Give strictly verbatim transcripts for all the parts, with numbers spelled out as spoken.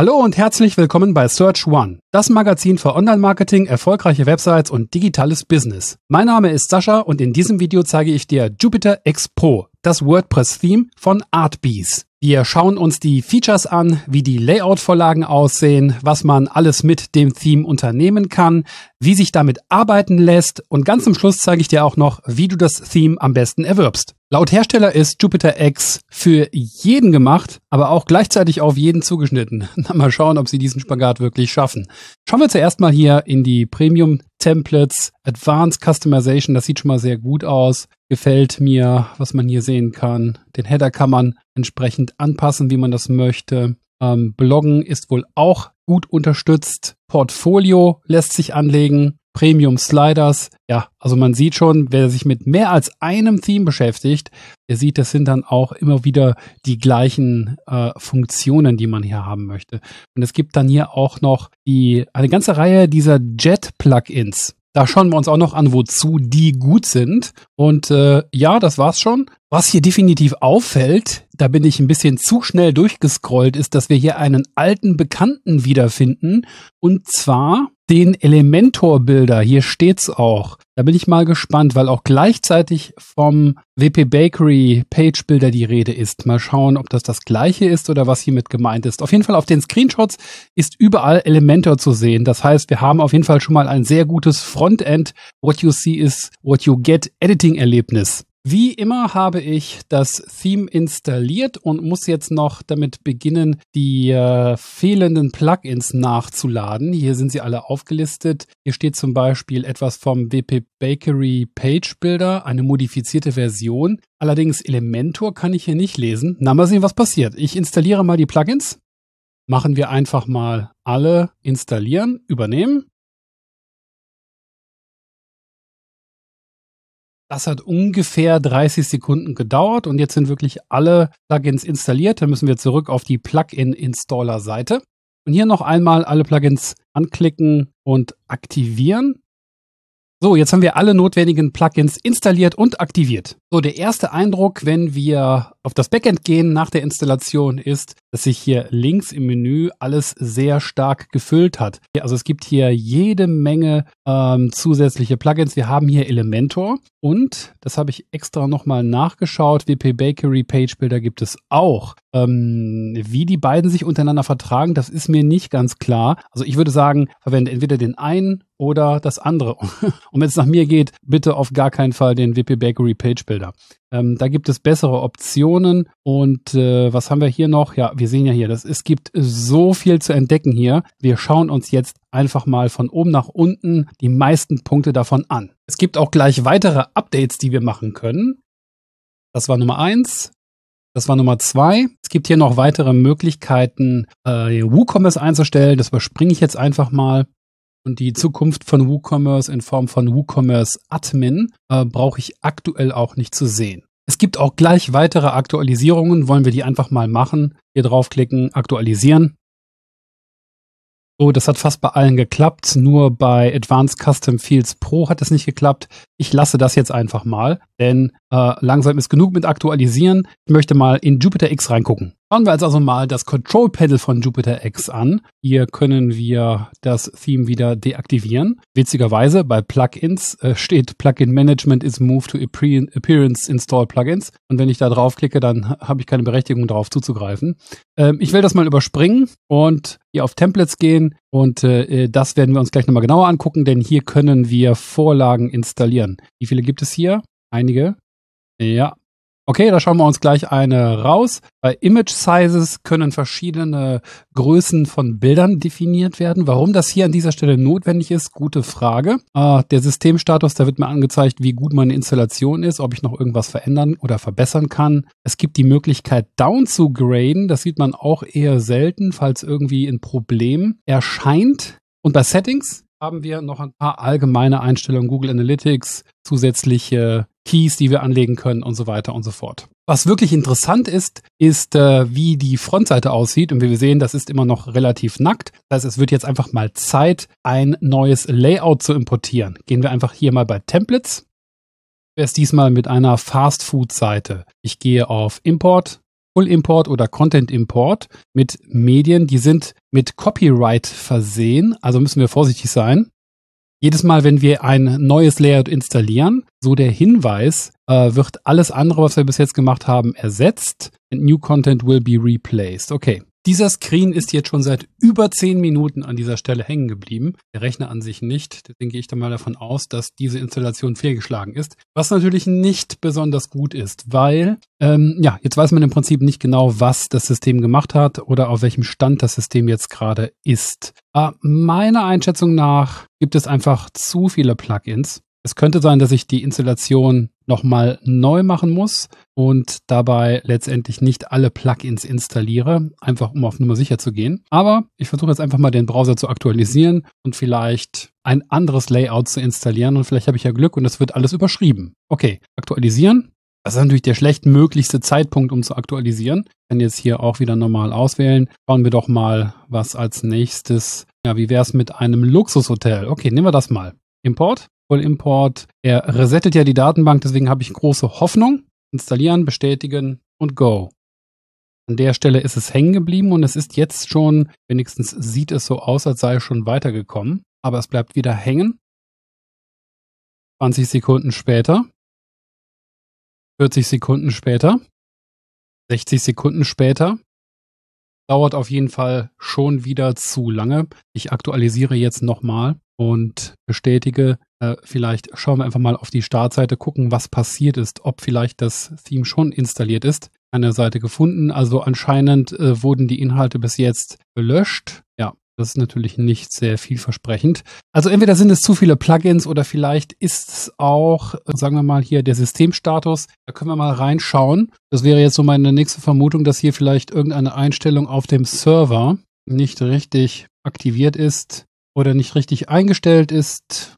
Hallo und herzlich willkommen bei Search One, das Magazin für Online-Marketing, erfolgreiche Websites und digitales Business. Mein Name ist Sascha und in diesem Video zeige ich dir Jupiter X Pro, das WordPress-Theme von Artbees. Wir schauen uns die Features an, wie die Layout-Vorlagen aussehen, was man alles mit dem Theme unternehmen kann, wie sich damit arbeiten lässt und ganz zum Schluss zeige ich dir auch noch, wie du das Theme am besten erwirbst. Laut Hersteller ist Jupiter X für jeden gemacht, aber auch gleichzeitig auf jeden zugeschnitten. Na, mal schauen, ob sie diesen Spagat wirklich schaffen. Schauen wir zuerst mal hier in die Premium Templates, Advanced Customization, das sieht schon mal sehr gut aus. Gefällt mir, was man hier sehen kann. Den Header kann man entsprechend anpassen, wie man das möchte. Ähm, Bloggen ist wohl auch gut unterstützt. Portfolio lässt sich anlegen. Premium Sliders. Ja, also man sieht schon, wer sich mit mehr als einem Theme beschäftigt, der sieht, das sind dann auch immer wieder die gleichen äh, Funktionen, die man hier haben möchte. Und es gibt dann hier auch noch die eine ganze Reihe dieser Jet Plugins. Da schauen wir uns auch noch an, wozu die gut sind. Und äh, ja, das war's schon. Was hier definitiv auffällt, da bin ich ein bisschen zu schnell durchgescrollt, ist, dass wir hier einen alten Bekannten wiederfinden. Und zwar den Elementor-Builder. Hier steht's auch. Da bin ich mal gespannt, weil auch gleichzeitig vom W P Bakery Page Builder die Rede ist. Mal schauen, ob das das gleiche ist oder was hiermit gemeint ist. Auf jeden Fall auf den Screenshots ist überall Elementor zu sehen. Das heißt, wir haben auf jeden Fall schon mal ein sehr gutes Frontend. What you see is what you get Editing Erlebnis. Wie immer habe ich das Theme installiert und muss jetzt noch damit beginnen, die äh, fehlenden Plugins nachzuladen. Hier sind sie alle aufgelistet. Hier steht zum Beispiel etwas vom W P Bakery Page Builder, eine modifizierte Version. Allerdings Elementor kann ich hier nicht lesen. Na, mal sehen, was passiert. Ich installiere mal die Plugins. Machen wir einfach mal alle installieren, übernehmen. Das hat ungefähr dreißig Sekunden gedauert und jetzt sind wirklich alle Plugins installiert. Dann müssen wir zurück auf die Plugin-Installer-Seite und hier noch einmal alle Plugins anklicken und aktivieren. So, jetzt haben wir alle notwendigen Plugins installiert und aktiviert. So, der erste Eindruck, wenn wir auf das Backend gehen nach der Installation, ist, dass sich hier links im Menü alles sehr stark gefüllt hat. Also es gibt hier jede Menge ähm, zusätzliche Plugins. Wir haben hier Elementor und, das habe ich extra nochmal nachgeschaut, W P Bakery Page Builder gibt es auch. Ähm, wie die beiden sich untereinander vertragen, das ist mir nicht ganz klar. Also ich würde sagen, verwende entweder den einen oder das andere. Und wenn es nach mir geht, bitte auf gar keinen Fall den W P Bakery Page Builder. Ähm, da gibt es bessere Optionen. Und äh, was haben wir hier noch? Ja, wir sehen ja hier, das, es gibt so viel zu entdecken hier. Wir schauen uns jetzt einfach mal von oben nach unten die meisten Punkte davon an. Es gibt auch gleich weitere Updates, die wir machen können. Das war Nummer eins. Das war Nummer zwei. Es gibt hier noch weitere Möglichkeiten, äh, WooCommerce einzustellen. Das überspringe ich jetzt einfach mal. Und die Zukunft von WooCommerce in Form von WooCommerce Admin äh, brauche ich aktuell auch nicht zu sehen. Es gibt auch gleich weitere Aktualisierungen. Wollen wir die einfach mal machen? Hier draufklicken, aktualisieren. So, das hat fast bei allen geklappt. Nur bei Advanced Custom Fields Pro hat es nicht geklappt. Ich lasse das jetzt einfach mal, denn äh, langsam ist genug mit aktualisieren. Ich möchte mal in Jupiter X reingucken. Schauen wir uns also mal das Control Panel von Jupiter X an. Hier können wir das Theme wieder deaktivieren. Witzigerweise bei Plugins äh, steht Plugin Management is moved to Appearance Install Plugins. Und wenn ich da draufklicke, dann habe ich keine Berechtigung darauf zuzugreifen. Ähm, ich will das mal überspringen und hier auf Templates gehen. Und äh, das werden wir uns gleich nochmal genauer angucken, denn hier können wir Vorlagen installieren. Wie viele gibt es hier? Einige. Ja. Okay, da schauen wir uns gleich eine raus. Bei Image Sizes können verschiedene Größen von Bildern definiert werden. Warum das hier an dieser Stelle notwendig ist, gute Frage. Äh, der Systemstatus, da wird mir angezeigt, wie gut meine Installation ist, ob ich noch irgendwas verändern oder verbessern kann. Es gibt die Möglichkeit, down zu graden. Das sieht man auch eher selten, falls irgendwie ein Problem erscheint. Und bei Settings haben wir noch ein paar allgemeine Einstellungen, Google Analytics, zusätzliche Keys, die wir anlegen können und so weiter und so fort. Was wirklich interessant ist, ist, äh, wie die Frontseite aussieht. Und wie wir sehen, das ist immer noch relativ nackt. Das heißt, es wird jetzt einfach mal Zeit, ein neues Layout zu importieren. Gehen wir einfach hier mal bei Templates. Ich werde es diesmal mit einer Fast-Food-Seite. Ich gehe auf Import, Full Import oder Content Import mit Medien, die sind mit Copyright versehen, also müssen wir vorsichtig sein. Jedes Mal, wenn wir ein neues Layout installieren, so der Hinweis, äh, wird alles andere, was wir bis jetzt gemacht haben, ersetzt. And new content will be replaced. Okay. Dieser Screen ist jetzt schon seit über zehn Minuten an dieser Stelle hängen geblieben. Der Rechner an sich nicht. Deswegen gehe ich dann mal davon aus, dass diese Installation fehlgeschlagen ist. Was natürlich nicht besonders gut ist, weil ähm, ja, jetzt weiß man im Prinzip nicht genau, was das System gemacht hat oder auf welchem Stand das System jetzt gerade ist. Aber meiner Einschätzung nach gibt es einfach zu viele Plugins. Es könnte sein, dass ich die Installation nochmal neu machen muss und dabei letztendlich nicht alle Plugins installiere, einfach um auf Nummer sicher zu gehen. Aber ich versuche jetzt einfach mal den Browser zu aktualisieren und vielleicht ein anderes Layout zu installieren und vielleicht habe ich ja Glück und das wird alles überschrieben. Okay, aktualisieren. Das ist natürlich der schlechtmöglichste Zeitpunkt, um zu aktualisieren. Ich kann jetzt hier auch wieder normal auswählen. Schauen wir doch mal, was als nächstes, ja, wie wäre es mit einem Luxushotel? Okay, nehmen wir das mal. Import. Import. Er resettet ja die Datenbank, deswegen habe ich große Hoffnung. Installieren, bestätigen und go. An der Stelle ist es hängen geblieben und es ist jetzt schon, wenigstens sieht es so aus, als sei es schon weitergekommen. Aber es bleibt wieder hängen. zwanzig Sekunden später. vierzig Sekunden später. sechzig Sekunden später. Dauert auf jeden Fall schon wieder zu lange. Ich aktualisiere jetzt nochmal und bestätige. Äh, vielleicht schauen wir einfach mal auf die Startseite, gucken, was passiert ist, ob vielleicht das Theme schon installiert ist. An der Seite gefunden. Also anscheinend äh, wurden die Inhalte bis jetzt gelöscht. Ja, das ist natürlich nicht sehr vielversprechend. Also entweder sind es zu viele Plugins oder vielleicht ist es auch, äh, sagen wir mal hier, der Systemstatus. Da können wir mal reinschauen. Das wäre jetzt so meine nächste Vermutung, dass hier vielleicht irgendeine Einstellung auf dem Server nicht richtig aktiviert ist oder nicht richtig eingestellt ist.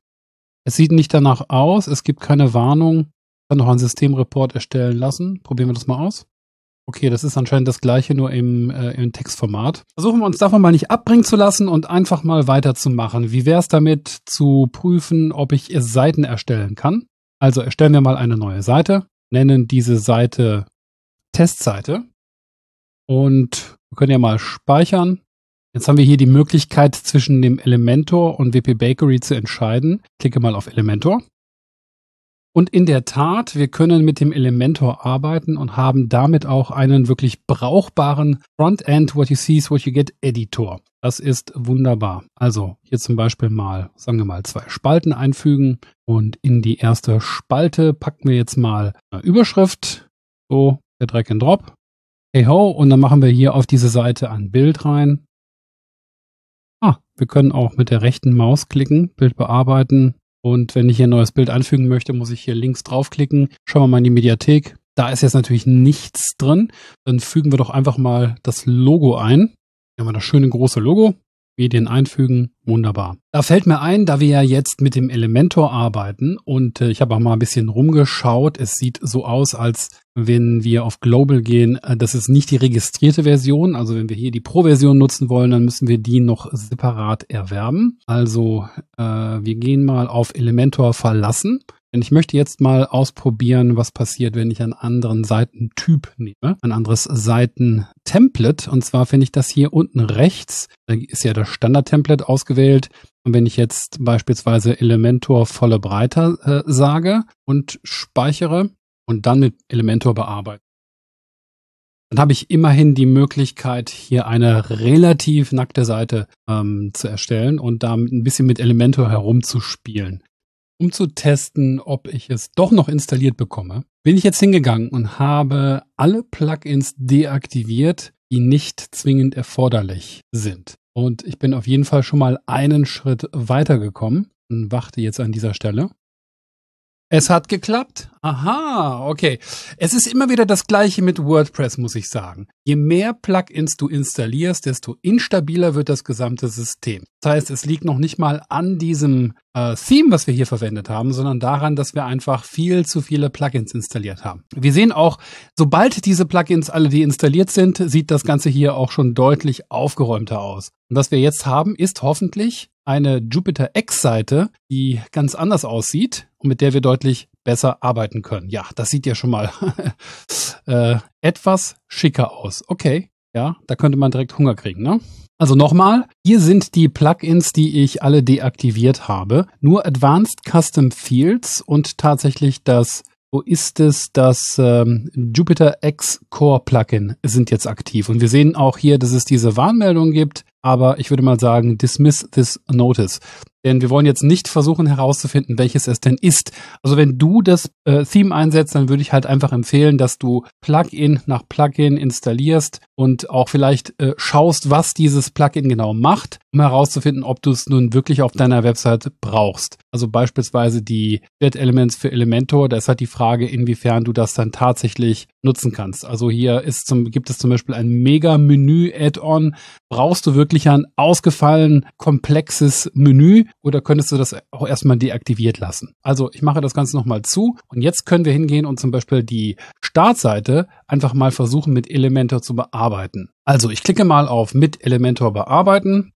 Es sieht nicht danach aus. Es gibt keine Warnung. Ich kann noch einen Systemreport erstellen lassen. Probieren wir das mal aus. Okay, das ist anscheinend das Gleiche, nur im, äh, im Textformat. Versuchen wir uns davon mal nicht abbringen zu lassen und einfach mal weiterzumachen. Wie wäre es damit zu prüfen, ob ich Seiten erstellen kann? Also erstellen wir mal eine neue Seite, nennen diese Seite Testseite und wir können ja mal speichern. Jetzt haben wir hier die Möglichkeit, zwischen dem Elementor und W P Bakery zu entscheiden. Ich klicke mal auf Elementor. Und in der Tat, wir können mit dem Elementor arbeiten und haben damit auch einen wirklich brauchbaren Frontend What You See is What You Get Editor. Das ist wunderbar. Also hier zum Beispiel mal, sagen wir mal, zwei Spalten einfügen. Und in die erste Spalte packen wir jetzt mal eine Überschrift. So, der Drag and Drop. Hey ho, und dann machen wir hier auf diese Seite ein Bild rein. Ah, wir können auch mit der rechten Maus klicken, Bild bearbeiten. Und wenn ich hier ein neues Bild anfügen möchte, muss ich hier links draufklicken. Schauen wir mal in die Mediathek. Da ist jetzt natürlich nichts drin. Dann fügen wir doch einfach mal das Logo ein. Hier haben wir das schöne große Logo. Medien einfügen. Wunderbar. Da fällt mir ein, da wir ja jetzt mit dem Elementor arbeiten und äh, ich habe auch mal ein bisschen rumgeschaut. Es sieht so aus, als wenn wir auf Global gehen, äh, das ist nicht die registrierte Version. Also wenn wir hier die Pro-Version nutzen wollen, dann müssen wir die noch separat erwerben. Also äh, wir gehen mal auf Elementor verlassen. Denn ich möchte jetzt mal ausprobieren, was passiert, wenn ich einen anderen Seitentyp nehme. Ein anderes Seitentemplate. Und zwar finde ich das hier unten rechts. Da ist ja das Standard-Template ausgewählt. Und wenn ich jetzt beispielsweise Elementor volle Breite äh, sage und speichere und dann mit Elementor bearbeite, dann habe ich immerhin die Möglichkeit, hier eine relativ nackte Seite ähm, zu erstellen und da ein bisschen mit Elementor herumzuspielen. Um zu testen, ob ich es doch noch installiert bekomme, bin ich jetzt hingegangen und habe alle Plugins deaktiviert, die nicht zwingend erforderlich sind. Und ich bin auf jeden Fall schon mal einen Schritt weitergekommen und warte jetzt an dieser Stelle. Es hat geklappt. Aha, okay. Es ist immer wieder das Gleiche mit WordPress, muss ich sagen. Je mehr Plugins du installierst, desto instabiler wird das gesamte System. Das heißt, es liegt noch nicht mal an diesem äh, Theme, was wir hier verwendet haben, sondern daran, dass wir einfach viel zu viele Plugins installiert haben. Wir sehen auch, sobald diese Plugins alle deinstalliert sind, sieht das Ganze hier auch schon deutlich aufgeräumter aus. Und was wir jetzt haben, ist hoffentlich eine Jupiter X Seite, die ganz anders aussieht und mit der wir deutlich besser arbeiten können. Ja, das sieht ja schon mal äh, etwas schicker aus. Okay, ja, da könnte man direkt Hunger kriegen, ne? Also nochmal, hier sind die Plugins, die ich alle deaktiviert habe. Nur Advanced Custom Fields und tatsächlich das, wo ist es, das ähm, Jupiter X Core Plugin sind jetzt aktiv. Und wir sehen auch hier, dass es diese Warnmeldung gibt, aber ich würde mal sagen, dismiss this notice. Denn wir wollen jetzt nicht versuchen herauszufinden, welches es denn ist. Also wenn du das äh, Theme einsetzt, dann würde ich halt einfach empfehlen, dass du Plugin nach Plugin installierst und auch vielleicht äh, schaust, was dieses Plugin genau macht, um herauszufinden, ob du es nun wirklich auf deiner Website brauchst. Also beispielsweise die Jet Elements für Elementor, da ist halt die Frage, inwiefern du das dann tatsächlich nutzen kannst. Also hier ist zum, gibt es zum Beispiel ein Mega-Menü-Add-on. Brauchst du wirklich ein ausgefallen, komplexes Menü? Oder könntest du das auch erstmal deaktiviert lassen? Also ich mache das Ganze nochmal zu. Und jetzt können wir hingehen und zum Beispiel die Startseite einfach mal versuchen, mit Elementor zu bearbeiten. Also ich klicke mal auf mit Elementor bearbeiten.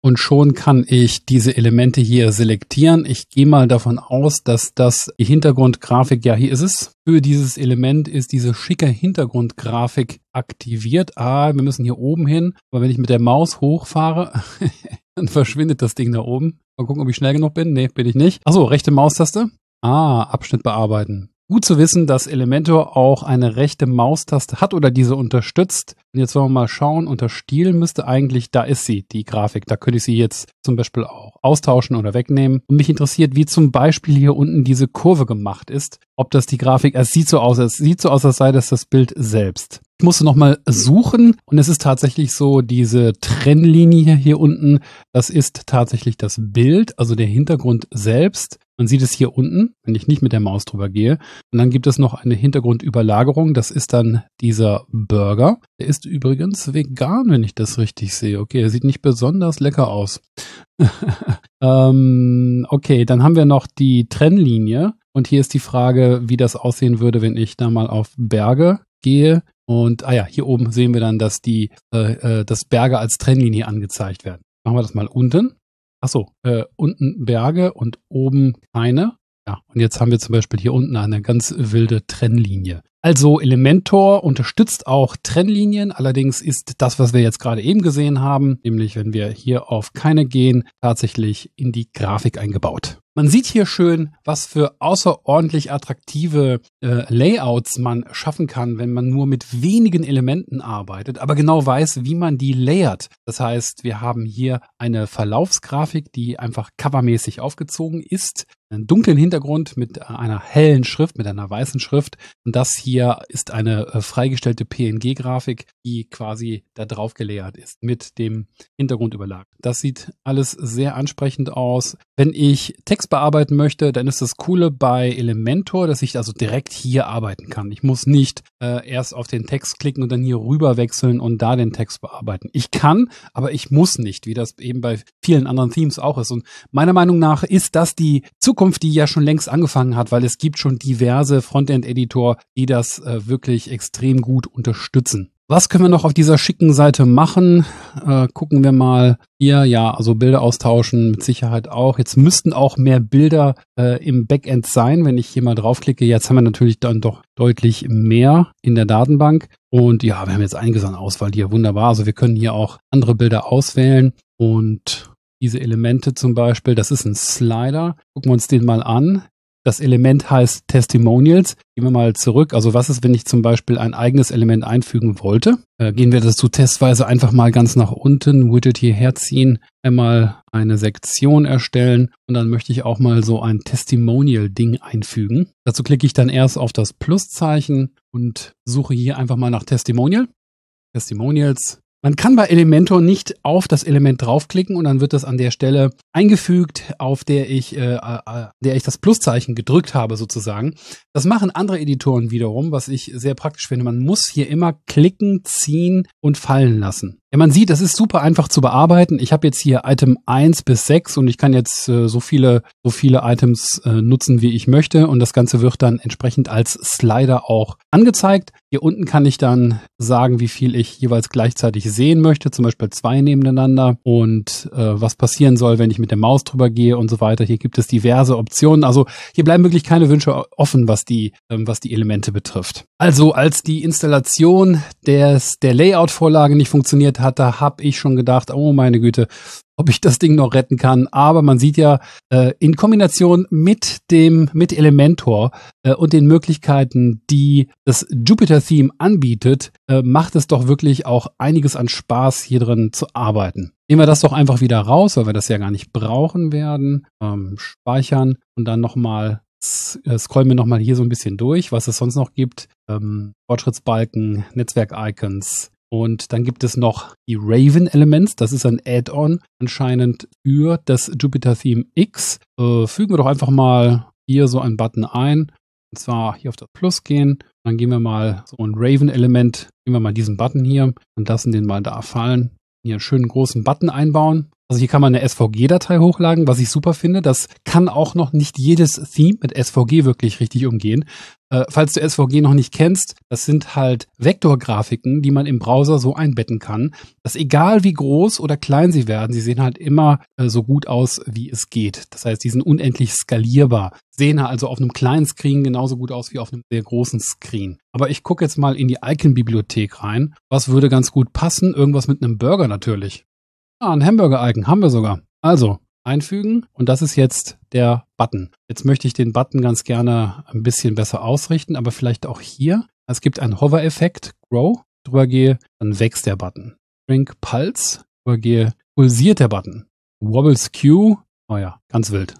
Und schon kann ich diese Elemente hier selektieren. Ich gehe mal davon aus, dass das die Hintergrundgrafik, ja hier ist es, für dieses Element ist diese schicke Hintergrundgrafik aktiviert. Ah, wir müssen hier oben hin. Aber wenn ich mit der Maus hochfahre, dann verschwindet das Ding da oben. Mal gucken, ob ich schnell genug bin. Nee, bin ich nicht. Achso, rechte Maustaste. Ah, Abschnitt bearbeiten. Gut zu wissen, dass Elementor auch eine rechte Maustaste hat oder diese unterstützt. Und jetzt wollen wir mal schauen, unter Stil müsste eigentlich, da ist sie, die Grafik. Da könnte ich sie jetzt zum Beispiel auch austauschen oder wegnehmen. Und mich interessiert, wie zum Beispiel hier unten diese Kurve gemacht ist. Ob das die Grafik, es sieht so aus, es sieht so aus, als sei das das Bild selbst. Ich musste nochmal suchen und es ist tatsächlich so, diese Trennlinie hier unten, das ist tatsächlich das Bild, also der Hintergrund selbst. Man sieht es hier unten, wenn ich nicht mit der Maus drüber gehe. Und dann gibt es noch eine Hintergrundüberlagerung, das ist dann dieser Burger. Der ist übrigens vegan, wenn ich das richtig sehe. Okay, der sieht nicht besonders lecker aus. ähm, okay, dann haben wir noch die Trennlinie. Und hier ist die Frage, wie das aussehen würde, wenn ich da mal auf Berge gehe. Und ah ja, hier oben sehen wir dann, dass die äh, dass Berge als Trennlinie angezeigt werden. Machen wir das mal unten. Achso, äh, unten Berge und oben keine. Ja, und jetzt haben wir zum Beispiel hier unten eine ganz wilde Trennlinie. Also Elementor unterstützt auch Trennlinien. Allerdings ist das, was wir jetzt gerade eben gesehen haben, nämlich wenn wir hier auf keine gehen, tatsächlich in die Grafik eingebaut. Man sieht hier schön, was für außerordentlich attraktive äh, Layouts man schaffen kann, wenn man nur mit wenigen Elementen arbeitet, aber genau weiß, wie man die layert. Das heißt, wir haben hier eine Verlaufsgrafik, die einfach covermäßig aufgezogen ist, einen dunklen Hintergrund mit einer hellen Schrift, mit einer weißen Schrift. Und das hier ist eine äh, freigestellte P N G-Grafik, die quasi da drauf gelayert ist mit dem Hintergrundüberlag. Das sieht alles sehr ansprechend aus. Wenn ich Text bearbeiten möchte, dann ist das Coole bei Elementor, dass ich also direkt hier arbeiten kann. Ich muss nicht äh, erst auf den Text klicken und dann hier rüber wechseln und da den Text bearbeiten. Ich kann, aber ich muss nicht, wie das eben bei vielen anderen Themes auch ist. Und meiner Meinung nach ist das die Zukunft, die ja schon längst angefangen hat, weil es gibt schon diverse Frontend-Editor, die das äh, wirklich extrem gut unterstützen. Was können wir noch auf dieser schicken Seite machen? Äh, gucken wir mal hier. Ja, also Bilder austauschen mit Sicherheit auch. Jetzt müssten auch mehr Bilder äh, im Backend sein, wenn ich hier mal draufklicke. Jetzt haben wir natürlich dann doch deutlich mehr in der Datenbank. Und ja, wir haben jetzt einiges an Auswahl hier. Wunderbar. Also wir können hier auch andere Bilder auswählen. Und diese Elemente zum Beispiel, das ist ein Slider. Gucken wir uns den mal an. Das Element heißt Testimonials. Gehen wir mal zurück. Also was ist, wenn ich zum Beispiel ein eigenes Element einfügen wollte? Äh, gehen wir dazu testweise einfach mal ganz nach unten, Widget hierher ziehen, einmal eine Sektion erstellen und dann möchte ich auch mal so ein Testimonial-Ding einfügen. Dazu klicke ich dann erst auf das Pluszeichen und suche hier einfach mal nach Testimonial. Testimonials. Man kann bei Elementor nicht auf das Element draufklicken und dann wird das an der Stelle eingefügt, auf der ich, äh, äh, der ich das Pluszeichen gedrückt habe sozusagen. Das machen andere Editoren wiederum, was ich sehr praktisch finde. Man muss hier immer klicken, ziehen und fallen lassen. Ja, man sieht, das ist super einfach zu bearbeiten. Ich habe jetzt hier Item eins bis sechs und ich kann jetzt äh, so viele so viele Items äh, nutzen, wie ich möchte. Und das Ganze wird dann entsprechend als Slider auch angezeigt. Hier unten kann ich dann sagen, wie viel ich jeweils gleichzeitig sehen möchte, zum Beispiel zwei nebeneinander und äh, was passieren soll, wenn ich mit der Maus drüber gehe und so weiter. Hier gibt es diverse Optionen. Also hier bleiben wirklich keine Wünsche offen, was die, ähm, was die Elemente betrifft. Also als die Installation des, der Layout-Vorlage nicht funktioniert hat, da habe ich schon gedacht, oh meine Güte, ob ich das Ding noch retten kann. Aber man sieht ja, äh, in Kombination mit dem mit Elementor äh, und den Möglichkeiten, die das Jupiter-Theme anbietet, äh, macht es doch wirklich auch einiges an Spaß, hier drin zu arbeiten. Nehmen wir das doch einfach wieder raus, weil wir das ja gar nicht brauchen werden. Ähm, speichern und dann nochmal scrollen wir nochmal hier so ein bisschen durch, was es sonst noch gibt. Ähm, Fortschrittsbalken, Netzwerk-Icons. Und dann gibt es noch die Raven Elements. Das ist ein Add-on anscheinend für das Jupiter Theme X. Äh, fügen wir doch einfach mal hier so einen Button ein. Und zwar hier auf das Plus gehen. Dann gehen wir mal so ein Raven Element. Nehmen wir mal diesen Button hier und lassen den mal da fallen. Hier einen schönen großen Button einbauen. Also hier kann man eine S V G-Datei hochladen, was ich super finde. Das kann auch noch nicht jedes Theme mit S V G wirklich richtig umgehen. Äh, falls du S V G noch nicht kennst, das sind halt Vektorgrafiken, die man im Browser so einbetten kann, dass egal wie groß oder klein sie werden, sie sehen halt immer äh, so gut aus, wie es geht. Das heißt, die sind unendlich skalierbar. Sehen also auf einem kleinen Screen genauso gut aus wie auf einem sehr großen Screen. Aber ich gucke jetzt mal in die Icon-Bibliothek rein. Was würde ganz gut passen? Irgendwas mit einem Burger natürlich. Ah, ein Hamburger-Icon haben wir sogar. Also, einfügen und das ist jetzt der Button. Jetzt möchte ich den Button ganz gerne ein bisschen besser ausrichten, aber vielleicht auch hier. Es gibt einen Hover-Effekt, Grow, drüber gehe, dann wächst der Button. Drink Pulse, drüber gehe, pulsiert der Button. Wobble Skew, oh ja, ganz wild.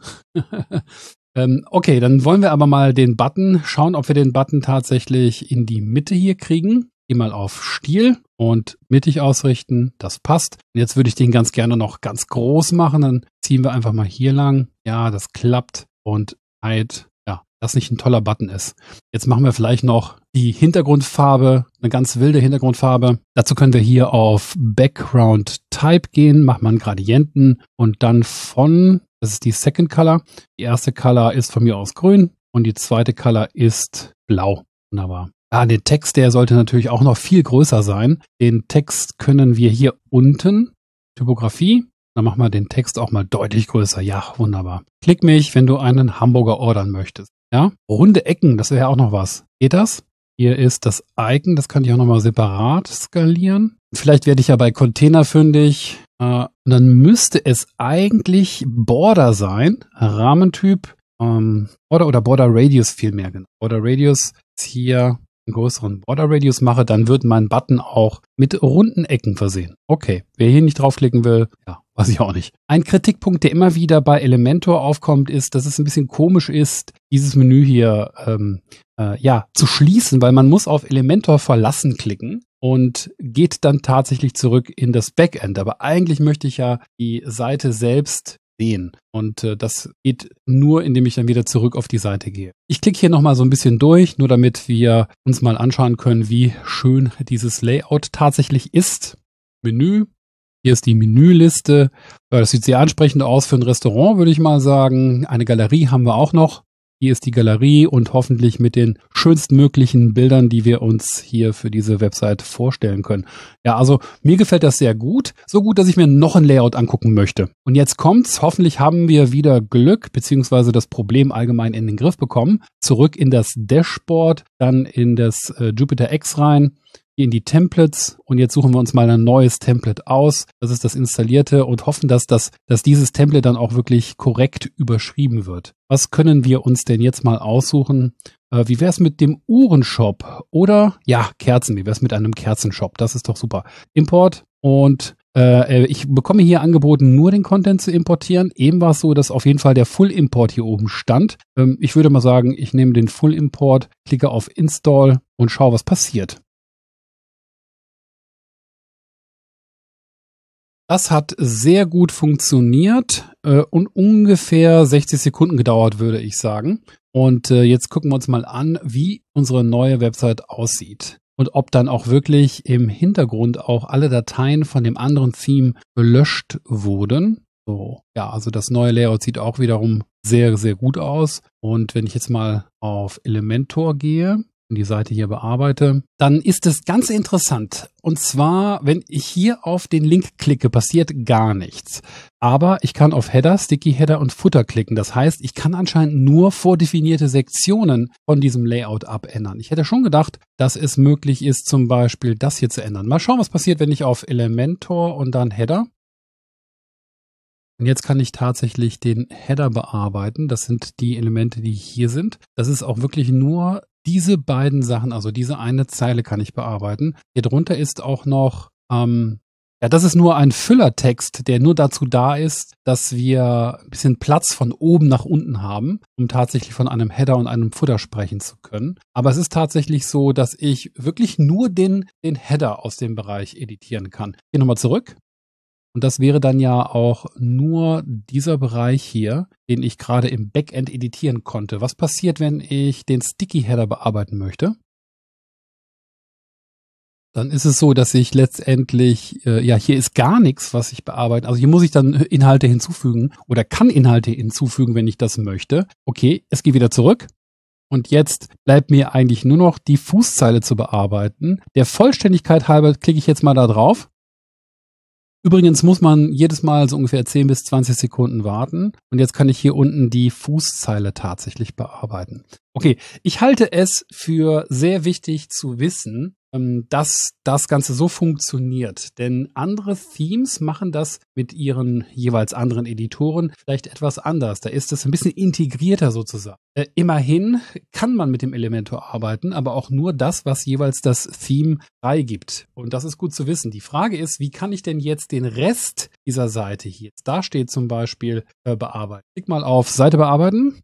ähm, okay, dann wollen wir aber mal den Button, schauen, ob wir den Button tatsächlich in die Mitte hier kriegen. Geh mal auf Stil und mittig ausrichten. Das passt. Und jetzt würde ich den ganz gerne noch ganz groß machen. Dann ziehen wir einfach mal hier lang. Ja, das klappt. Und halt, ja, das nicht ein toller Button ist. Jetzt machen wir vielleicht noch die Hintergrundfarbe, eine ganz wilde Hintergrundfarbe. Dazu können wir hier auf Background Type gehen. Machen wir einen Gradienten und dann von, das ist die Second Color. Die erste Color ist von mir aus grün und die zweite Color ist blau. Wunderbar. Ah, den Text, der sollte natürlich auch noch viel größer sein. Den Text können wir hier unten, Typografie, dann machen wir den Text auch mal deutlich größer. Ja, wunderbar. Klick mich, wenn du einen Hamburger ordern möchtest. Ja, runde Ecken, das wäre auch noch was. Geht das? Hier ist das Icon, das kann ich auch nochmal separat skalieren. Vielleicht werde ich ja bei Container fündig. Äh, dann müsste es eigentlich Border sein, Rahmentyp, ähm, Border oder Border Radius vielmehr. Genau. Border Radius ist hier... einen größeren Border Radius mache, dann wird mein Button auch mit runden Ecken versehen. Okay, wer hier nicht draufklicken will, ja, weiß ich auch nicht. Ein Kritikpunkt, der immer wieder bei Elementor aufkommt, ist, dass es ein bisschen komisch ist, dieses Menü hier ähm, äh, ja, zu schließen, weil man muss auf Elementor verlassen klicken und geht dann tatsächlich zurück in das Backend. Aber eigentlich möchte ich ja die Seite selbst sehen. Und äh, das geht nur, indem ich dann wieder zurück auf die Seite gehe. Ich klicke hier nochmal so ein bisschen durch, nur damit wir uns mal anschauen können, wie schön dieses Layout tatsächlich ist. Menü. Hier ist die Menüliste. Ja, das sieht sehr ansprechend aus für ein Restaurant, würde ich mal sagen. Eine Galerie haben wir auch noch. Hier ist die Galerie und hoffentlich mit den schönstmöglichen Bildern, die wir uns hier für diese Website vorstellen können. Ja, also mir gefällt das sehr gut. So gut, dass ich mir noch ein Layout angucken möchte. Und jetzt kommt's. Hoffentlich haben wir wieder Glück, beziehungsweise das Problem allgemein in den Griff bekommen. Zurück in das Dashboard, dann in das äh, Jupiter X rein, hier in die Templates. Und jetzt suchen wir uns mal ein neues Template aus. Das ist das installierte und hoffen, dass, das, dass dieses Template dann auch wirklich korrekt überschrieben wird. Was können wir uns denn jetzt mal aussuchen? Äh, wie wäre es mit dem Uhrenshop? Oder, ja, Kerzen. Wie wäre es mit einem Kerzenshop? Das ist doch super. Import und äh, ich bekomme hier angeboten, nur den Content zu importieren. Eben war es so, dass auf jeden Fall der Full Import hier oben stand. Ähm, ich würde mal sagen, ich nehme den Full Import, klicke auf Install und schaue, was passiert. Das hat sehr gut funktioniert äh, und ungefähr sechzig Sekunden gedauert, würde ich sagen. Und äh, jetzt gucken wir uns mal an, wie unsere neue Website aussieht und ob dann auch wirklich im Hintergrund auch alle Dateien von dem anderen Theme gelöscht wurden. So, ja, also das neue Layout sieht auch wiederum sehr, sehr gut aus. Und wenn ich jetzt mal auf Elementor gehe, die Seite hier bearbeite, dann ist es ganz interessant. Und zwar, wenn ich hier auf den Link klicke, passiert gar nichts. Aber ich kann auf Header, Sticky Header und Footer klicken. Das heißt, ich kann anscheinend nur vordefinierte Sektionen von diesem Layout abändern. Ich hätte schon gedacht, dass es möglich ist, zum Beispiel das hier zu ändern. Mal schauen, was passiert, wenn ich auf Elementor und dann Header. Und jetzt kann ich tatsächlich den Header bearbeiten. Das sind die Elemente, die hier sind. Das ist auch wirklich nur diese beiden Sachen, also diese eine Zeile kann ich bearbeiten. Hier drunter ist auch noch, ähm, ja, das ist nur ein Füllertext, der nur dazu da ist, dass wir ein bisschen Platz von oben nach unten haben, um tatsächlich von einem Header und einem Footer sprechen zu können. Aber es ist tatsächlich so, dass ich wirklich nur den, den Header aus dem Bereich editieren kann. Hier nochmal zurück. Und das wäre dann ja auch nur dieser Bereich hier, den ich gerade im Backend editieren konnte. Was passiert, wenn ich den Sticky Header bearbeiten möchte? Dann ist es so, dass ich letztendlich, äh, ja, hier ist gar nichts, was ich bearbeite. Also hier muss ich dann Inhalte hinzufügen oder kann Inhalte hinzufügen, wenn ich das möchte. Okay, es geht wieder zurück. Und jetzt bleibt mir eigentlich nur noch die Fußzeile zu bearbeiten. Der Vollständigkeit halber klicke ich jetzt mal da drauf. Übrigens muss man jedes Mal so ungefähr zehn bis zwanzig Sekunden warten. Und jetzt kann ich hier unten die Fußzeile tatsächlich bearbeiten. Okay, ich halte es für sehr wichtig zu wissen, dass das Ganze so funktioniert. Denn andere Themes machen das mit ihren jeweils anderen Editoren vielleicht etwas anders. Da ist es ein bisschen integrierter sozusagen. Äh, immerhin kann man mit dem Elementor arbeiten, aber auch nur das, was jeweils das Theme freigibt. Und das ist gut zu wissen. Die Frage ist, wie kann ich denn jetzt den Rest dieser Seite hier, da steht zum Beispiel äh, bearbeiten. Klick mal auf Seite bearbeiten.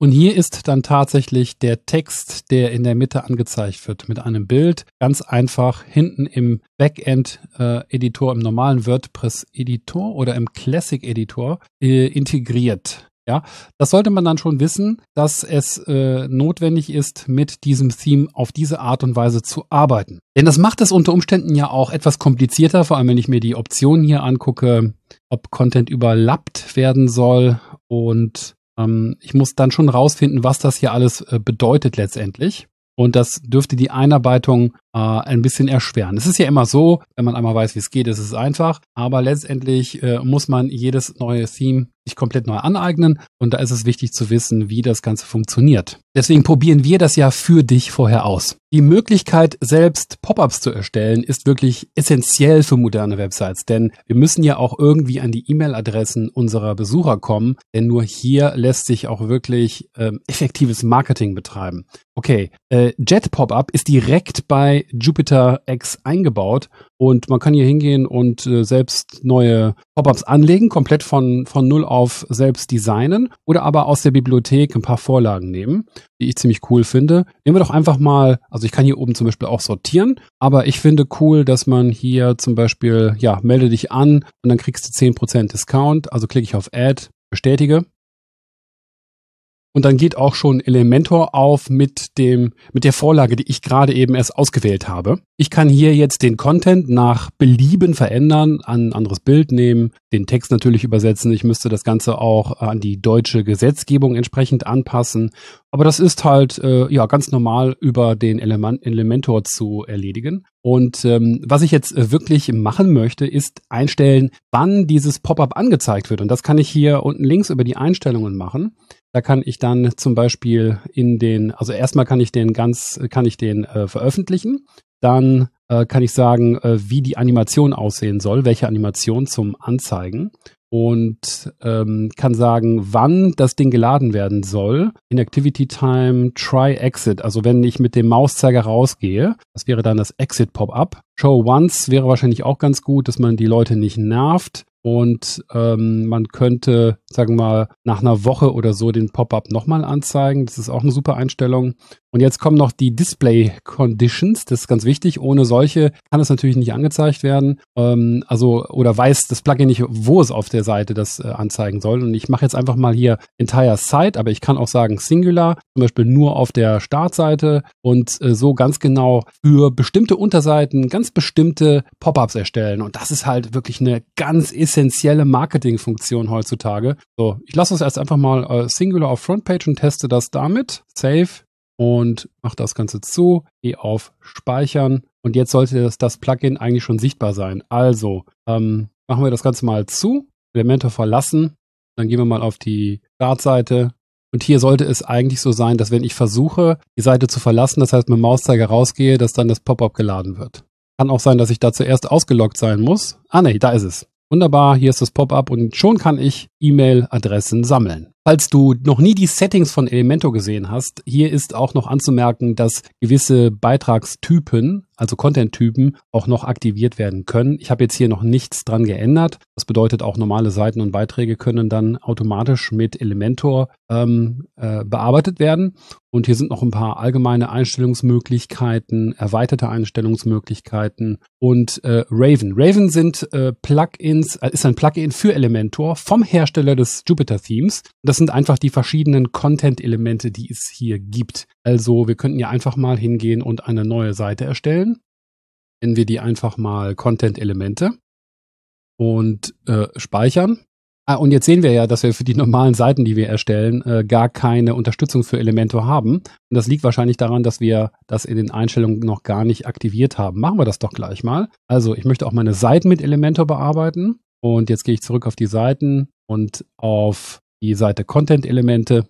Und hier ist dann tatsächlich der Text, der in der Mitte angezeigt wird mit einem Bild. Ganz einfach hinten im Backend-Editor, im normalen WordPress-Editor oder im Classic-Editor äh, integriert. Ja, das sollte man dann schon wissen, dass es äh, notwendig ist, mit diesem Theme auf diese Art und Weise zu arbeiten. Denn das macht es unter Umständen ja auch etwas komplizierter, vor allem wenn ich mir die Optionen hier angucke, ob Content überlappt werden soll und ich muss dann schon rausfinden, was das hier alles bedeutet letztendlich. Und das dürfte die Einarbeitung äh, ein bisschen erschweren. Es ist ja immer so, wenn man einmal weiß, wie es geht, ist es einfach. Aber letztendlich äh, muss man jedes neue Theme sich komplett neu aneignen. Und da ist es wichtig zu wissen, wie das Ganze funktioniert. Deswegen probieren wir das ja für dich vorher aus. Die Möglichkeit, selbst Pop-ups zu erstellen, ist wirklich essentiell für moderne Websites. Denn wir müssen ja auch irgendwie an die E-Mail-Adressen unserer Besucher kommen. Denn nur hier lässt sich auch wirklich ähm, effektives Marketing betreiben. Okay, äh, Jet Pop-Up ist direkt bei Jupiter X eingebaut und man kann hier hingehen und äh, selbst neue Pop-Ups anlegen, komplett von, von null auf selbst designen oder aber aus der Bibliothek ein paar Vorlagen nehmen, die ich ziemlich cool finde. Nehmen wir doch einfach mal, also ich kann hier oben zum Beispiel auch sortieren, aber ich finde cool, dass man hier zum Beispiel, ja, melde dich an und dann kriegst du zehn Prozent Discount, also klicke ich auf Add, bestätige. Und dann geht auch schon Elementor auf mit dem, mit der Vorlage, die ich gerade eben erst ausgewählt habe. Ich kann hier jetzt den Content nach Belieben verändern, ein anderes Bild nehmen, den Text natürlich übersetzen. Ich müsste das Ganze auch an die deutsche Gesetzgebung entsprechend anpassen. Aber das ist halt äh, ja ganz normal über den Element Elementor zu erledigen. Und ähm, was ich jetzt äh, wirklich machen möchte, ist einstellen, wann dieses Pop-up angezeigt wird. Und das kann ich hier unten links über die Einstellungen machen. Da kann ich dann zum Beispiel in den, also erstmal kann ich den ganz, kann ich den äh, veröffentlichen. Dann äh, kann ich sagen, äh, wie die Animation aussehen soll, welche Animation zum Anzeigen. Und ähm, kann sagen, wann das Ding geladen werden soll. In Activity Time, Try Exit. Also wenn ich mit dem Mauszeiger rausgehe, das wäre dann das Exit Pop-up. Show Once wäre wahrscheinlich auch ganz gut, dass man die Leute nicht nervt. Und ähm, man könnte, sagen wir mal, nach einer Woche oder so den Pop-up nochmal anzeigen. Das ist auch eine super Einstellung. Und jetzt kommen noch die Display Conditions. Das ist ganz wichtig. Ohne solche kann es natürlich nicht angezeigt werden. Ähm, also oder weiß das Plugin nicht, wo es auf der Seite das äh, anzeigen soll. Und ich mache jetzt einfach mal hier Entire Site, aber ich kann auch sagen Singular, zum Beispiel nur auf der Startseite und äh, so ganz genau für bestimmte Unterseiten ganz bestimmte Pop-ups erstellen. Und das ist halt wirklich eine ganz essentielle Marketingfunktion heutzutage. So, ich lasse es erst einfach mal äh, Singular auf Frontpage und teste das damit. Save. und mache das Ganze zu, gehe auf Speichern und jetzt sollte das, das Plugin eigentlich schon sichtbar sein. Also ähm, machen wir das Ganze mal zu, Elementor verlassen, dann gehen wir mal auf die Startseite und hier sollte es eigentlich so sein, dass wenn ich versuche, die Seite zu verlassen, das heißt mit dem Mauszeiger rausgehe, dass dann das Pop-up geladen wird. Kann auch sein, dass ich da zuerst ausgeloggt sein muss. Ah ne, da ist es. Wunderbar, hier ist das Pop-up und schon kann ich E-Mail-Adressen sammeln. Falls du noch nie die Settings von Elementor gesehen hast, hier ist auch noch anzumerken, dass gewisse Beitragstypen, also Content-Typen, auch noch aktiviert werden können. Ich habe jetzt hier noch nichts dran geändert. Das bedeutet, auch normale Seiten und Beiträge können dann automatisch mit Elementor ähm, äh, bearbeitet werden. Und hier sind noch ein paar allgemeine Einstellungsmöglichkeiten, erweiterte Einstellungsmöglichkeiten und äh, Raven. Raven sind äh, Plugins, äh, ist ein Plugin für Elementor vom Hersteller des Jupiter-Themes. Das sind einfach die verschiedenen Content-Elemente, die es hier gibt. Also wir könnten ja einfach mal hingehen und eine neue Seite erstellen. Nennen wir die einfach mal Content-Elemente und äh, speichern. Ah, und jetzt sehen wir ja, dass wir für die normalen Seiten, die wir erstellen, äh, gar keine Unterstützung für Elementor haben. Und das liegt wahrscheinlich daran, dass wir das in den Einstellungen noch gar nicht aktiviert haben. Machen wir das doch gleich mal. Also ich möchte auch meine Seiten mit Elementor bearbeiten. Und jetzt gehe ich zurück auf die Seiten und auf die Seite Content-Elemente.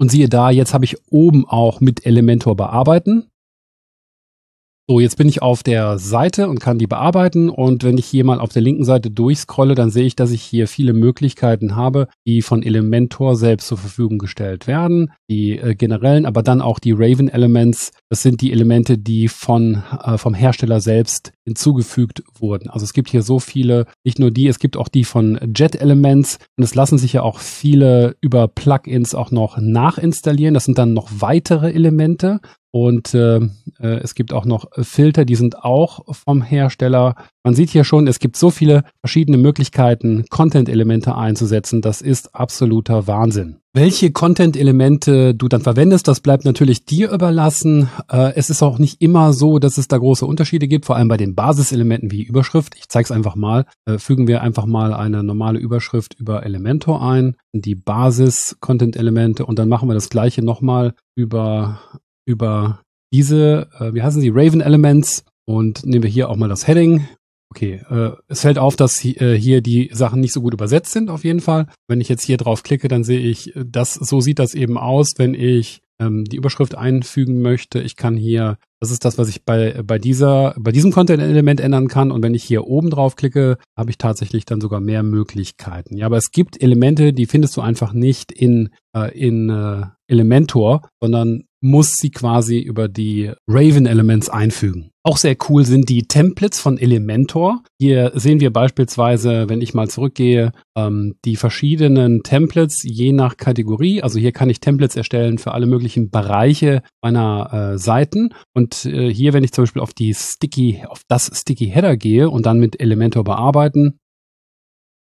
Und siehe da, jetzt habe ich oben auch mit Elementor bearbeiten. So, jetzt bin ich auf der Seite und kann die bearbeiten und wenn ich hier mal auf der linken Seite durchscrolle, dann sehe ich, dass ich hier viele Möglichkeiten habe, die von Elementor selbst zur Verfügung gestellt werden. Die äh, generellen, aber dann auch die Raven Elements, das sind die Elemente, die von, äh, vom Hersteller selbst hinzugefügt wurden. Also es gibt hier so viele, nicht nur die, es gibt auch die von Jet Elements und es lassen sich ja auch viele über Plugins auch noch nachinstallieren. Das sind dann noch weitere Elemente. Und äh, es gibt auch noch Filter, die sind auch vom Hersteller. Man sieht hier schon, es gibt so viele verschiedene Möglichkeiten, Content-Elemente einzusetzen. Das ist absoluter Wahnsinn. Welche Content-Elemente du dann verwendest, das bleibt natürlich dir überlassen. Äh, es ist auch nicht immer so, dass es da große Unterschiede gibt, vor allem bei den Basiselementen wie Überschrift. Ich zeige es einfach mal. Äh, fügen wir einfach mal eine normale Überschrift über Elementor ein, die Basis-Content-Elemente und dann machen wir das Gleiche nochmal über über diese, äh, wie heißen sie, Raven Elements und nehmen wir hier auch mal das Heading. Okay, äh, es fällt auf, dass hi, äh, hier die Sachen nicht so gut übersetzt sind auf jeden Fall. Wenn ich jetzt hier drauf klicke, dann sehe ich, das, so sieht das eben aus, wenn ich ähm, die Überschrift einfügen möchte. Ich kann hier, das ist das, was ich bei, bei, dieser, bei diesem Content-Element ändern kann und wenn ich hier oben drauf klicke, habe ich tatsächlich dann sogar mehr Möglichkeiten. Ja, aber es gibt Elemente, die findest du einfach nicht in, äh, in äh, Elementor, sondern muss sie quasi über die Raven Elements einfügen. Auch sehr cool sind die Templates von Elementor. Hier sehen wir beispielsweise, wenn ich mal zurückgehe, ähm, die verschiedenen Templates je nach Kategorie. Also hier kann ich Templates erstellen für alle möglichen Bereiche meiner äh, Seiten. Und äh, hier, wenn ich zum Beispiel auf die Sticky, auf das Sticky Header gehe und dann mit Elementor bearbeiten,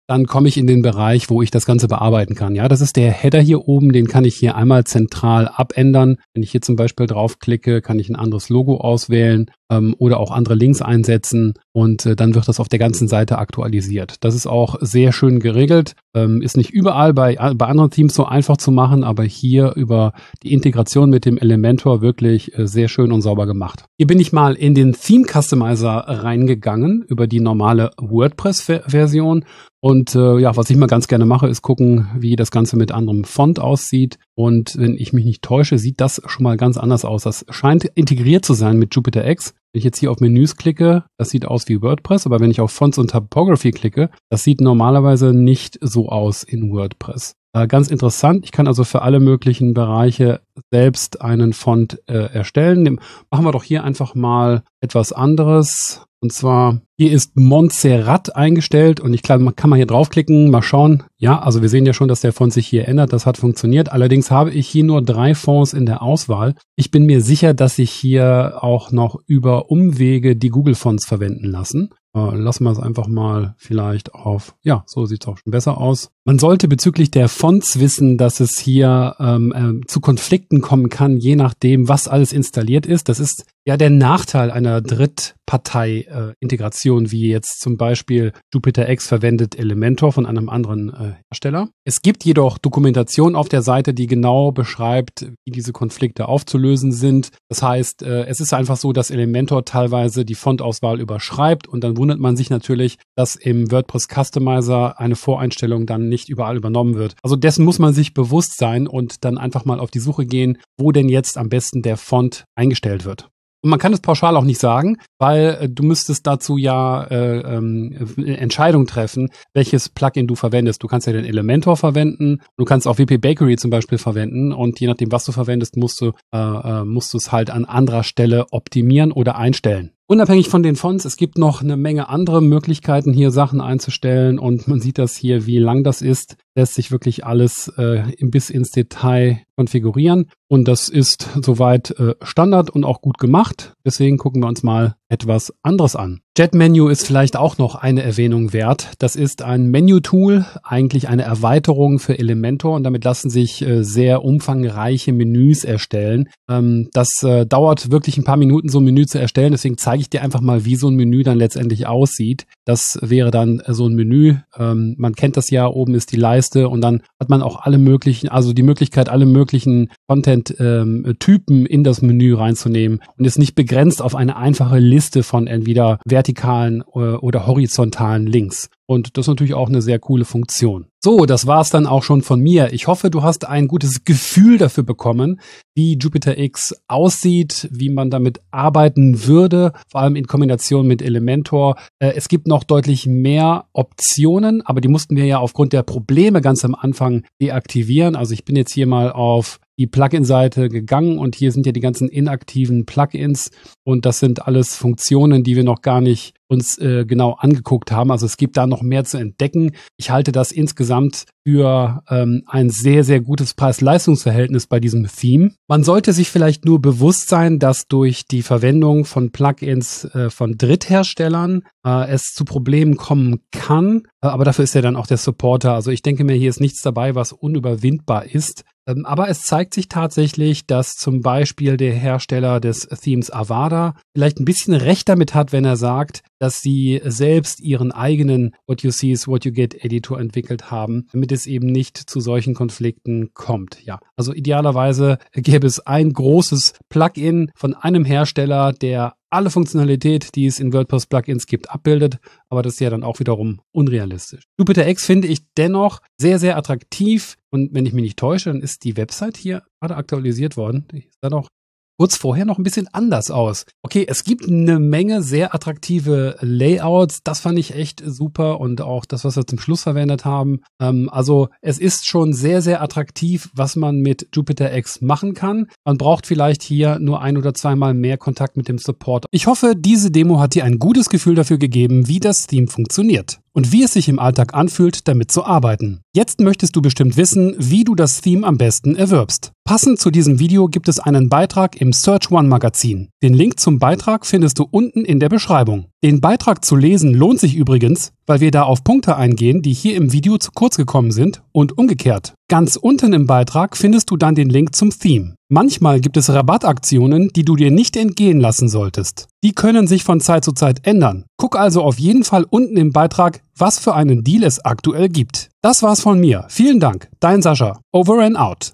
dann komme ich in den Bereich, wo ich das Ganze bearbeiten kann. Ja, das ist der Header hier oben, den kann ich hier einmal zentral abändern. Wenn ich hier zum Beispiel draufklicke, kann ich ein anderes Logo auswählen ähm, oder auch andere Links einsetzen und äh, dann wird das auf der ganzen Seite aktualisiert. Das ist auch sehr schön geregelt. Ähm, ist nicht überall bei, bei anderen Themes so einfach zu machen, aber hier über die Integration mit dem Elementor wirklich äh, sehr schön und sauber gemacht. Hier bin ich mal in den Theme Customizer reingegangen über die normale WordPress-Version. Und äh, ja, was ich mal ganz gerne mache, ist gucken, wie das Ganze mit anderem Font aussieht. Und wenn ich mich nicht täusche, sieht das schon mal ganz anders aus. Das scheint integriert zu sein mit Jupiter X. Wenn ich jetzt hier auf Menüs klicke, das sieht aus wie WordPress. Aber wenn ich auf Fonts und Typography klicke, das sieht normalerweise nicht so aus in WordPress. Äh, ganz interessant. Ich kann also für alle möglichen Bereiche selbst einen Font äh, erstellen. Nehm, machen wir doch hier einfach mal etwas anderes. Und zwar, hier ist Montserrat eingestellt und ich glaube, man kann mal hier draufklicken, mal schauen. Ja, also wir sehen ja schon, dass der Font sich hier ändert. Das hat funktioniert. Allerdings habe ich hier nur drei Fonts in der Auswahl. Ich bin mir sicher, dass sich hier auch noch über Umwege die Google-Fonts verwenden lassen. Äh, lassen wir es einfach mal vielleicht auf, ja, so sieht es auch schon besser aus. Man sollte bezüglich der Fonts wissen, dass es hier ähm, äh, zu Konflikten kommen kann, je nachdem, was alles installiert ist. Das ist ja der Nachteil einer Drittpartei-Integration, äh, wie jetzt zum Beispiel Jupiter X verwendet Elementor von einem anderen äh, Hersteller. Es gibt jedoch Dokumentation auf der Seite, die genau beschreibt, wie diese Konflikte aufzulösen sind. Das heißt, äh, es ist einfach so, dass Elementor teilweise die Fontauswahl überschreibt und dann wundert man sich natürlich, dass im WordPress Customizer eine Voreinstellung dann nicht überall übernommen wird. Also dessen muss man sich bewusst sein und dann einfach mal auf die Suche gehen, wo denn jetzt am besten der Font eingestellt wird. Und man kann es pauschal auch nicht sagen, weil äh, du müsstest dazu ja äh, ähm, eine Entscheidung treffen, welches Plugin du verwendest. Du kannst ja den Elementor verwenden, du kannst auch W P Bakery zum Beispiel verwenden und je nachdem, was du verwendest, musst du äh, äh, musst du es halt an anderer Stelle optimieren oder einstellen. Unabhängig von den Fonts, es gibt noch eine Menge andere Möglichkeiten, hier Sachen einzustellen und man sieht das hier, wie lang das ist, lässt sich wirklich alles äh, bis ins Detail konfigurieren und das ist soweit äh, Standard und auch gut gemacht. Deswegen gucken wir uns mal etwas anderes an. Jetmenu ist vielleicht auch noch eine Erwähnung wert. Das ist ein Menü-Tool, eigentlich eine Erweiterung für Elementor und damit lassen sich äh, sehr umfangreiche Menüs erstellen. Ähm, das äh, dauert wirklich ein paar Minuten, so ein Menü zu erstellen, deswegen zeige ich ich dir einfach mal, wie so ein Menü dann letztendlich aussieht. Das wäre dann so ein Menü. Ähm, man kennt das ja, oben ist die Leiste und dann hat man auch alle möglichen, also die Möglichkeit, alle möglichen Content-Typen ähm, in das Menü reinzunehmen und ist nicht begrenzt auf eine einfache Liste von entweder vertikalen äh, oder horizontalen Links. Und das ist natürlich auch eine sehr coole Funktion. So, das war's dann auch schon von mir. Ich hoffe, du hast ein gutes Gefühl dafür bekommen, wie Jupiter X aussieht, wie man damit arbeiten würde, vor allem in Kombination mit Elementor. Äh, es gibt noch deutlich mehr Optionen, aber die mussten wir ja aufgrund der Probleme ganz am Anfang deaktivieren. Also ich bin jetzt hier mal auf die Plugin-Seite gegangen und hier sind ja die ganzen inaktiven Plugins und das sind alles Funktionen, die wir noch gar nicht uns äh, genau angeguckt haben. Also es gibt da noch mehr zu entdecken. Ich halte das insgesamt für ähm, ein sehr, sehr gutes Preis-Leistungs-Verhältnis bei diesem Theme. Man sollte sich vielleicht nur bewusst sein, dass durch die Verwendung von Plugins äh, von Drittherstellern äh, es zu Problemen kommen kann. Äh, aber dafür ist ja dann auch der Supporter. Also ich denke mir, hier ist nichts dabei, was unüberwindbar ist. Aber es zeigt sich tatsächlich, dass zum Beispiel der Hersteller des Themes Avada vielleicht ein bisschen Recht damit hat, wenn er sagt, dass sie selbst ihren eigenen What You See is What You Get Editor entwickelt haben, damit es eben nicht zu solchen Konflikten kommt. Ja, also idealerweise gäbe es ein großes Plugin von einem Hersteller, der alle Funktionalität, die es in WordPress-Plugins gibt, abbildet, aber das ist ja dann auch wiederum unrealistisch. Jupiter X finde ich dennoch sehr, sehr attraktiv und wenn ich mich nicht täusche, dann ist die Website hier gerade aktualisiert worden. Die ist dann auch kurz vorher noch ein bisschen anders aus. Okay, es gibt eine Menge sehr attraktive Layouts. Das fand ich echt super und auch das, was wir zum Schluss verwendet haben. Ähm, also es ist schon sehr, sehr attraktiv, was man mit Jupiter X machen kann. Man braucht vielleicht hier nur ein oder zweimal mehr Kontakt mit dem Support. Ich hoffe, diese Demo hat dir ein gutes Gefühl dafür gegeben, wie das Theme funktioniert und wie es sich im Alltag anfühlt, damit zu arbeiten. Jetzt möchtest du bestimmt wissen, wie du das Theme am besten erwirbst. Passend zu diesem Video gibt es einen Beitrag im Search One Magazin. Den Link zum Beitrag findest du unten in der Beschreibung. Den Beitrag zu lesen lohnt sich übrigens, weil wir da auf Punkte eingehen, die hier im Video zu kurz gekommen sind und umgekehrt. Ganz unten im Beitrag findest du dann den Link zum Theme. Manchmal gibt es Rabattaktionen, die du dir nicht entgehen lassen solltest. Die können sich von Zeit zu Zeit ändern. Guck also auf jeden Fall unten im Beitrag, was für einen Deal es aktuell gibt. Das war's von mir. Vielen Dank. Dein Sascha. Over and out.